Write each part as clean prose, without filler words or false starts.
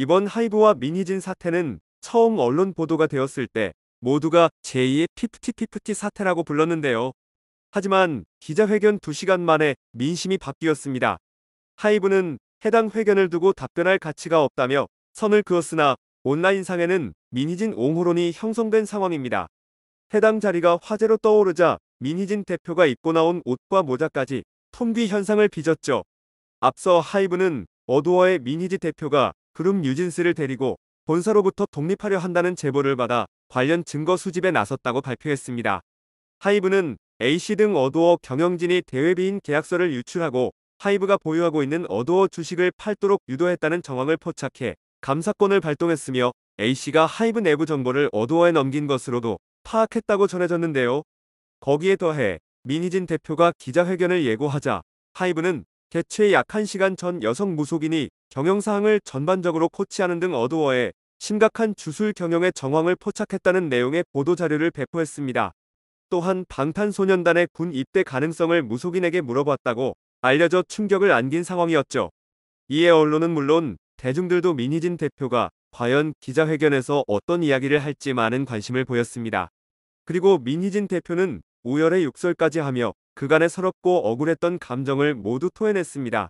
이번 하이브와 민희진 사태는 처음 언론 보도가 되었을 때 모두가 제2의 피프티피프티 사태라고 불렀는데요. 하지만 기자회견 2시간 만에 민심이 바뀌었습니다. 하이브는 해당 회견을 두고 답변할 가치가 없다며 선을 그었으나 온라인상에는 민희진 옹호론이 형성된 상황입니다. 해당 자리가 화제로 떠오르자 민희진 대표가 입고 나온 옷과 모자까지 톰귀 현상을 빚었죠. 앞서 하이브는 어도어의 민희진 대표가 그룹 뉴진스를 데리고 본사로부터 독립하려 한다는 제보를 받아 관련 증거 수집에 나섰다고 발표했습니다. 하이브는 A씨 등 어도어 경영진이 대외비인 계약서를 유출하고 하이브가 보유하고 있는 어도어 주식을 팔도록 유도했다는 정황을 포착해 감사권을 발동했으며 A씨가 하이브 내부 정보를 어도어에 넘긴 것으로도 파악했다고 전해졌는데요. 거기에 더해 민희진 대표가 기자회견을 예고하자 하이브는 개최 약 1시간 전 여성 무속인이 경영사항을 전반적으로 코치하는 등 어도어에 심각한 주술 경영의 정황을 포착했다는 내용의 보도자료를 배포했습니다. 또한 방탄소년단의 군 입대 가능성을 무속인에게 물어봤다고 알려져 충격을 안긴 상황이었죠. 이에 언론은 물론 대중들도 민희진 대표가 과연 기자회견에서 어떤 이야기를 할지 많은 관심을 보였습니다. 그리고 민희진 대표는 우열의 욕설까지 하며 그간의 서럽고 억울했던 감정을 모두 토해냈습니다.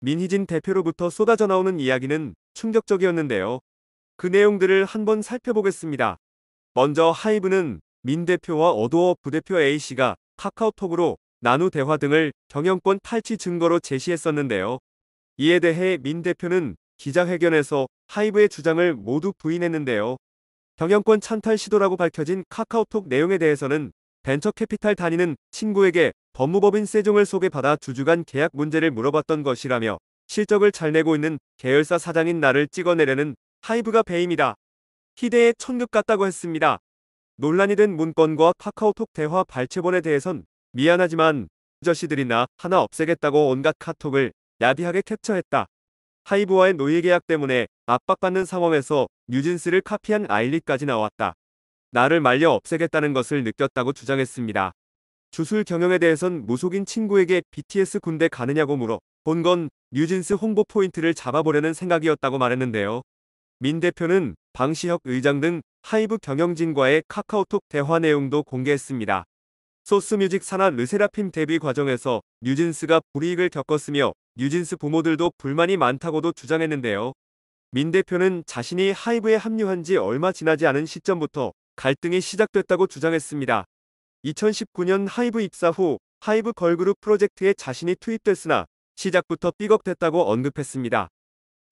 민희진 대표로부터 쏟아져 나오는 이야기는 충격적이었는데요. 그 내용들을 한번 살펴보겠습니다. 먼저 하이브는 민 대표와 어도어 부대표 A씨가 카카오톡으로 나누 대화 등을 경영권 탈취 증거로 제시했었는데요. 이에 대해 민 대표는 기자회견에서 하이브의 주장을 모두 부인했는데요. 경영권 찬탈 시도라고 밝혀진 카카오톡 내용에 대해서는 벤처캐피탈 다니는 친구에게 법무법인 세종을 소개받아 주주간 계약 문제를 물어봤던 것이라며 실적을 잘 내고 있는 계열사 사장인 나를 찍어내려는 하이브가 배임이다. 희대의 천극 같다고 했습니다. 논란이 된 문건과 카카오톡 대화 발췌본에 대해선 미안하지만 저씨들이 나 하나 없애겠다고 온갖 카톡을 야비하게 캡처했다. 하이브와의 노예계약 때문에 압박받는 상황에서 뉴진스를 카피한 아일릿까지 나왔다. 나를 말려 없애겠다는 것을 느꼈다고 주장했습니다. 주술 경영에 대해선 무속인 친구에게 BTS 군대 가느냐고 물어 본 건 뉴진스 홍보 포인트를 잡아보려는 생각이었다고 말했는데요. 민 대표는 방시혁 의장 등 하이브 경영진과의 카카오톡 대화 내용도 공개했습니다. 소스뮤직 산하 르세라핌 데뷔 과정에서 뉴진스가 불이익을 겪었으며 뉴진스 부모들도 불만이 많다고도 주장했는데요. 민 대표는 자신이 하이브에 합류한 지 얼마 지나지 않은 시점부터 갈등이 시작됐다고 주장했습니다. 2019년 하이브 입사 후 하이브 걸그룹 프로젝트에 자신이 투입됐으나 시작부터 삐걱댔다고 언급했습니다.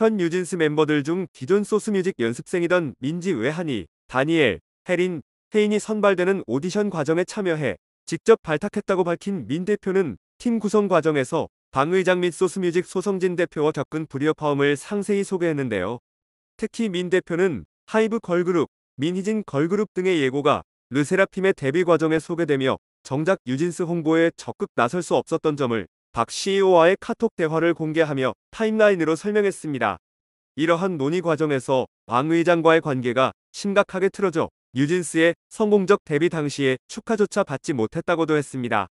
현 뉴진스 멤버들 중 기존 소스뮤직 연습생이던 민지, 외한이, 다니엘, 혜린, 혜인이 선발되는 오디션 과정에 참여해 직접 발탁했다고 밝힌 민 대표는 팀 구성 과정에서 방의장 및 소스뮤직 소성진 대표와 겪은 불협화음을 상세히 소개했는데요. 특히 민 대표는 하이브 걸그룹, 민희진 걸그룹 등의 예고가 르세라핌의 데뷔 과정에 소개되며 정작 뉴진스 홍보에 적극 나설 수 없었던 점을 박 CEO와의 카톡 대화를 공개하며 타임라인으로 설명했습니다. 이러한 논의 과정에서 방 의장과의 관계가 심각하게 틀어져 뉴진스의 성공적 데뷔 당시에 축하조차 받지 못했다고도 했습니다.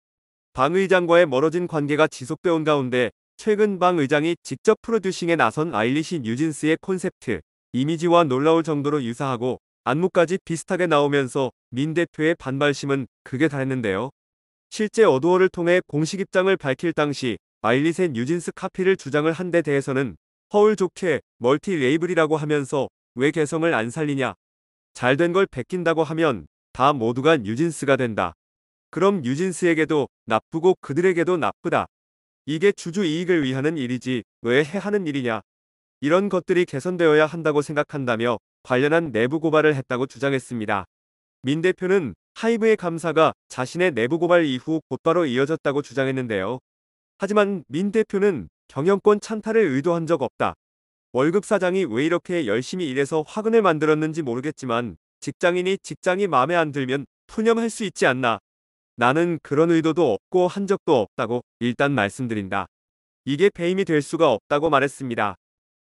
방 의장과의 멀어진 관계가 지속되온 가운데 최근 방 의장이 직접 프로듀싱에 나선 아일릿이 뉴진스의 콘셉트, 이미지와 놀라울 정도로 유사하고 안무까지 비슷하게 나오면서 민 대표의 반발심은 극에 달했는데요. 실제 어도어를 통해 공식 입장을 밝힐 당시 아일릿의 뉴진스 카피를 주장을 한 데 대해서는 허울 좋게 멀티 레이블이라고 하면서 왜 개성을 안 살리냐, 잘된 걸 베낀다고 하면 다 모두가 뉴진스가 된다. 그럼 뉴진스에게도 나쁘고 그들에게도 나쁘다. 이게 주주 이익을 위하는 일이지 왜 해하는 일이냐. 이런 것들이 개선되어야 한다고 생각한다며 관련한 내부 고발을 했다고 주장했습니다. 민 대표는 하이브의 감사가 자신의 내부 고발 이후 곧바로 이어졌다고 주장했는데요. 하지만 민 대표는 경영권 찬탈을 의도한 적 없다. 월급 사장이 왜 이렇게 열심히 일해서 화근을 만들었는지 모르겠지만 직장인이 직장이 마음에 안 들면 푸념할 수 있지 않나. 나는 그런 의도도 없고 한 적도 없다고 일단 말씀드린다. 이게 배임이 될 수가 없다고 말했습니다.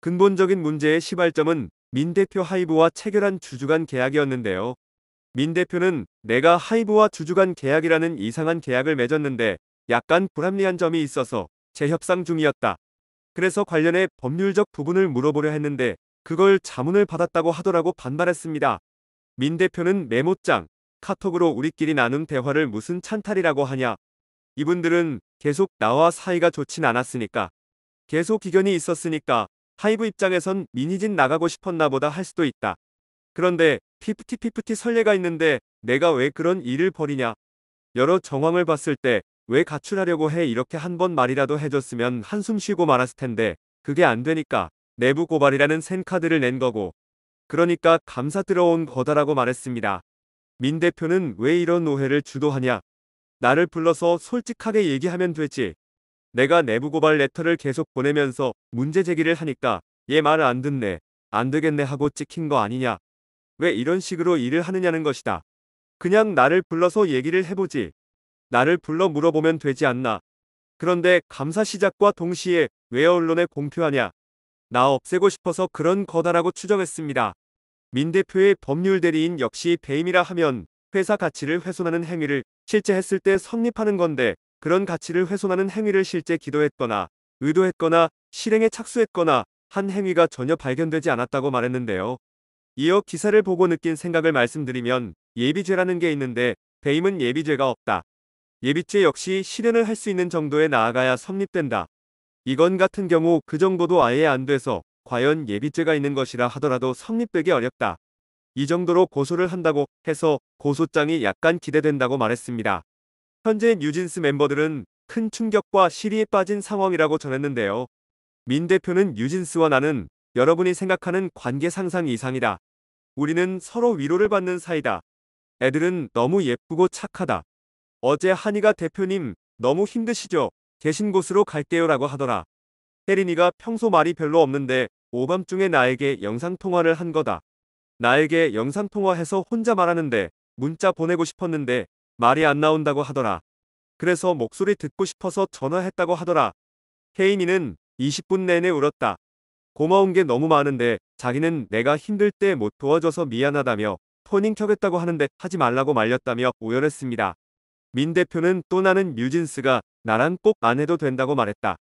근본적인 문제의 시발점은 민 대표 하이브와 체결한 주주간 계약이었는데요. 민 대표는 내가 하이브와 주주간 계약이라는 이상한 계약을 맺었는데 약간 불합리한 점이 있어서 재협상 중이었다. 그래서 관련해 법률적 부분을 물어보려 했는데 그걸 자문을 받았다고 하더라고 반발했습니다. 민 대표는 메모장, 카톡으로 우리끼리 나눈 대화를 무슨 찬탈이라고 하냐. 이분들은 계속 나와 사이가 좋진 않았으니까. 계속 이견이 있었으니까 하이브 입장에선 민희진 나가고 싶었나 보다 할 수도 있다. 그런데 피프티피프티 선례가 있는데 내가 왜 그런 일을 벌이냐. 여러 정황을 봤을 때 왜 가출하려고 해 이렇게 한번 말이라도 해줬으면 한숨 쉬고 말았을 텐데 그게 안 되니까 내부 고발이라는 센카드를 낸 거고. 그러니까 감사 들어온 거다라고 말했습니다. 민 대표는 왜 이런 오해를 주도하냐. 나를 불러서 솔직하게 얘기하면 되지. 내가 내부 고발 레터를 계속 보내면서 문제 제기를 하니까 얘 말을 안 듣네. 안 되겠네 하고 찍힌 거 아니냐. 왜 이런 식으로 일을 하느냐는 것이다. 그냥 나를 불러서 얘기를 해보지. 나를 불러 물어보면 되지 않나. 그런데 감사 시작과 동시에 왜 언론에 공표하냐. 나 없애고 싶어서 그런 거다라고 추정했습니다. 민 대표의 법률 대리인 역시 배임이라 하면 회사 가치를 훼손하는 행위를 실제 했을 때 성립하는 건데 그런 가치를 훼손하는 행위를 실제 기도했거나 의도했거나 실행에 착수했거나 한 행위가 전혀 발견되지 않았다고 말했는데요. 이어 기사를 보고 느낀 생각을 말씀드리면 예비죄라는 게 있는데 배임은 예비죄가 없다. 예비죄 역시 실현을 할 수 있는 정도에 나아가야 성립된다. 이건 같은 경우 그 정도도 아예 안 돼서 과연 예비죄가 있는 것이라 하더라도 성립되기 어렵다. 이 정도로 고소를 한다고 해서 고소장이 약간 기대된다고 말했습니다. 현재 뉴진스 멤버들은 큰 충격과 시리에 빠진 상황이라고 전했는데요. 민 대표는 뉴진스와 나는 여러분이 생각하는 관계 상상 이상이다. 우리는 서로 위로를 받는 사이다. 애들은 너무 예쁘고 착하다. 어제 한이가 대표님 너무 힘드시죠? 계신 곳으로 갈게요 라고 하더라. 혜린이가 평소 말이 별로 없는데 오밤중에 나에게 영상통화를 한 거다. 나에게 영상통화해서 혼자 말하는데 문자 보내고 싶었는데 말이 안 나온다고 하더라. 그래서 목소리 듣고 싶어서 전화했다고 하더라. 혜인이는 20분 내내 울었다. 고마운 게 너무 많은데 자기는 내가 힘들 때 못 도와줘서 미안하다며 토닝 켜겠다고 하는데 하지 말라고 말렸다며 오열했습니다. 민 대표는 또 나는 뉴진스가 나랑 꼭 안 해도 된다고 말했다.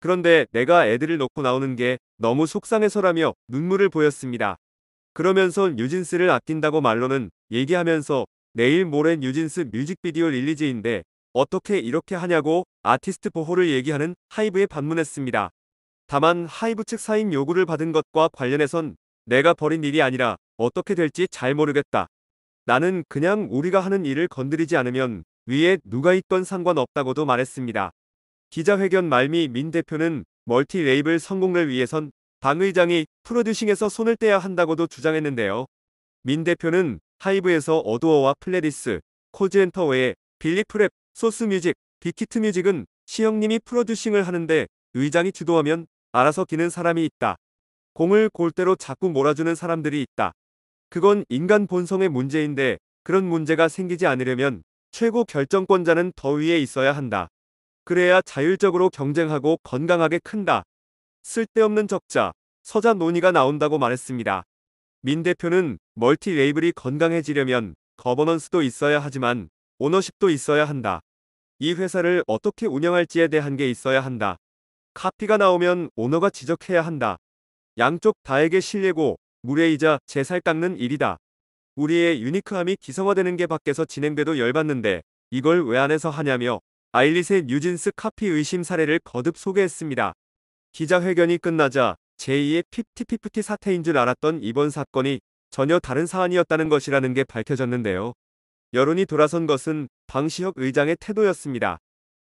그런데 내가 애들을 놓고 나오는 게 너무 속상해서라며 눈물을 보였습니다. 그러면서 뉴진스를 아낀다고 말로는 얘기하면서 내일 모레 뉴진스 뮤직비디오 릴리즈인데 어떻게 이렇게 하냐고 아티스트 보호를 얘기하는 하이브에 반문했습니다. 다만 하이브 측 사임 요구를 받은 것과 관련해선 내가 벌인 일이 아니라 어떻게 될지 잘 모르겠다. 나는 그냥 우리가 하는 일을 건드리지 않으면 위에 누가 있건 상관없다고도 말했습니다. 기자회견 말미 민 대표는 멀티 레이블 성공을 위해선 방의장이 프로듀싱에서 손을 떼야 한다고도 주장했는데요. 민 대표는 하이브에서 어도어와 플레디스, 코즈엔터 외에 빌리프랩, 소스뮤식, 빅히트 뮤직은 시형님이 프로듀싱을 하는데 의장이 주도하면 알아서 기는 사람이 있다. 공을 골대로 자꾸 몰아주는 사람들이 있다. 그건 인간 본성의 문제인데 그런 문제가 생기지 않으려면 최고 결정권자는 더 위에 있어야 한다. 그래야 자율적으로 경쟁하고 건강하게 큰다. 쓸데없는 적자, 서자 논의가 나온다고 말했습니다. 민 대표는 멀티 레이블이 건강해지려면 거버넌스도 있어야 하지만 오너십도 있어야 한다. 이 회사를 어떻게 운영할지에 대한 게 있어야 한다. 카피가 나오면 오너가 지적해야 한다. 양쪽 다에게 신뢰고 무례이자 재살 깎는 일이다. 우리의 유니크함이 기성화되는 게 밖에서 진행돼도 열받는데 이걸 왜 안에서 하냐며 아일릿의 뉴진스 카피 의심 사례를 거듭 소개했습니다. 기자회견이 끝나자 제2의 피프티피프티 사태인 줄 알았던 이번 사건이 전혀 다른 사안이었다는 것이라는 게 밝혀졌는데요. 여론이 돌아선 것은 방시혁 의장의 태도였습니다.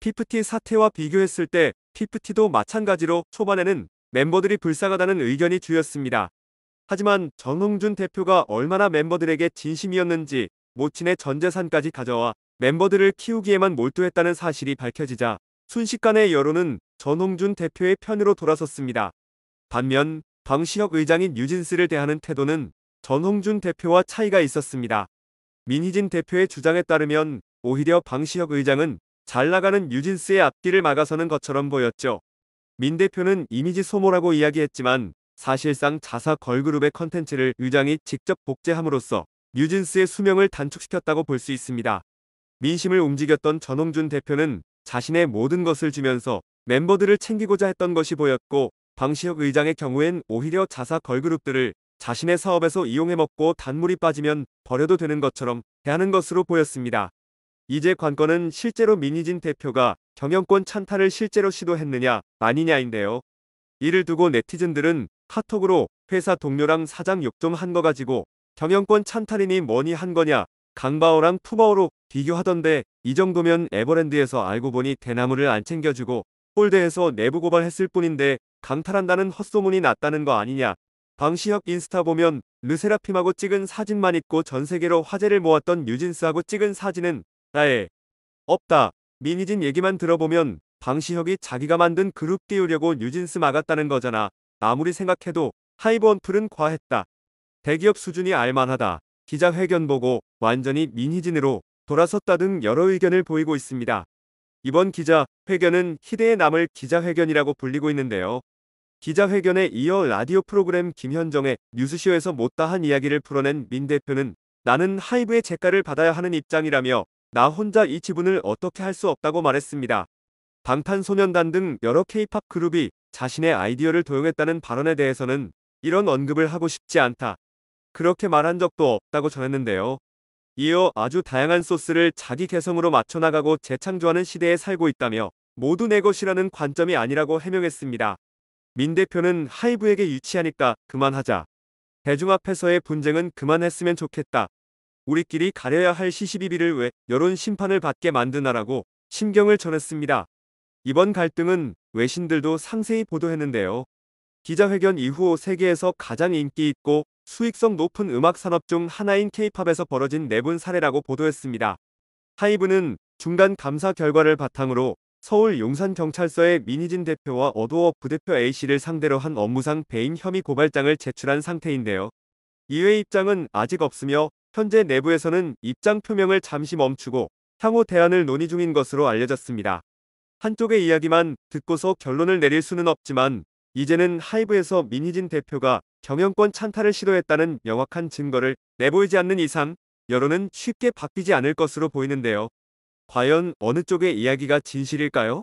피프티 사태와 비교했을 때 피프티도 마찬가지로 초반에는 멤버들이 불쌍하다는 의견이 주였습니다. 하지만 전홍준 대표가 얼마나 멤버들에게 진심이었는지 모친의 전재산까지 가져와 멤버들을 키우기에만 몰두했다는 사실이 밝혀지자 순식간에 여론은 전홍준 대표의 편으로 돌아섰습니다. 반면 방시혁 의장이 뉴진스를 대하는 태도는 전홍준 대표와 차이가 있었습니다. 민희진 대표의 주장에 따르면 오히려 방시혁 의장은 잘 나가는 뉴진스의 앞길을 막아서는 것처럼 보였죠. 민 대표는 이미지 소모라고 이야기했지만 사실상 자사 걸그룹의 컨텐츠를 의장이 직접 복제함으로써 뉴진스의 수명을 단축시켰다고 볼 수 있습니다. 민심을 움직였던 전홍준 대표는 자신의 모든 것을 주면서 멤버들을 챙기고자 했던 것이 보였고 방시혁 의장의 경우엔 오히려 자사 걸그룹들을 자신의 사업에서 이용해먹고 단물이 빠지면 버려도 되는 것처럼 대하는 것으로 보였습니다. 이제 관건은 실제로 민희진 대표가 경영권 찬탈을 실제로 시도했느냐 아니냐인데요. 이를 두고 네티즌들은 카톡으로 회사 동료랑 사장 욕 좀 한 거 가지고 경영권 찬탈이니 뭐니 한 거냐, 강바오랑 푸바오로 비교하던데 이 정도면 에버랜드에서 알고 보니 대나무를 안 챙겨주고 홀대에서 내부 고발했을 뿐인데 강탈한다는 헛소문이 났다는 거 아니냐. 방시혁 인스타 보면 르세라핌하고 찍은 사진만 있고 전세계로 화제를 모았던 뉴진스하고 찍은 사진은 아예 없다. 민희진 얘기만 들어보면 방시혁이 자기가 만든 그룹 띄우려고 뉴진스 막았다는 거잖아. 아무리 생각해도 하이브 언플은 과했다. 대기업 수준이 알만하다. 기자회견 보고 완전히 민희진으로 돌아섰다 등 여러 의견을 보이고 있습니다. 이번 기자회견은 희대에 남을 기자회견이라고 불리고 있는데요. 기자회견에 이어 라디오 프로그램 김현정의 뉴스쇼에서 못다한 이야기를 풀어낸 민 대표는 나는 하이브의 재가를 받아야 하는 입장이라며 나 혼자 이 지분을 어떻게 할 수 없다고 말했습니다. 방탄소년단 등 여러 K-팝 그룹이 자신의 아이디어를 도용했다는 발언에 대해서는 이런 언급을 하고 싶지 않다. 그렇게 말한 적도 없다고 전했는데요. 이어 아주 다양한 소스를 자기 개성으로 맞춰나가고 재창조하는 시대에 살고 있다며 모두 내 것이라는 관점이 아니라고 해명했습니다. 민 대표는 하이브에게 유치하니까 그만하자. 대중 앞에서의 분쟁은 그만했으면 좋겠다. 우리끼리 가려야 할 시시비비를 왜 여론 심판을 받게 만드나라고 심경을 전했습니다. 이번 갈등은 외신들도 상세히 보도했는데요. 기자회견 이후 세계에서 가장 인기 있고 수익성 높은 음악 산업 중 하나인 K-팝에서 벌어진 내분 사례라고 보도했습니다. 하이브는 중간 감사 결과를 바탕으로 서울 용산경찰서에 민희진 대표와 어도어 부대표 A씨를 상대로 한 업무상 배임 혐의 고발장을 제출한 상태인데요. 이외 입장은 아직 없으며 현재 내부에서는 입장 표명을 잠시 멈추고 향후 대안을 논의 중인 것으로 알려졌습니다. 한쪽의 이야기만 듣고서 결론을 내릴 수는 없지만 이제는 하이브에서 민희진 대표가 경영권 찬탈을 시도했다는 명확한 증거를 내보이지 않는 이상 여론은 쉽게 바뀌지 않을 것으로 보이는데요. 과연 어느 쪽의 이야기가 진실일까요?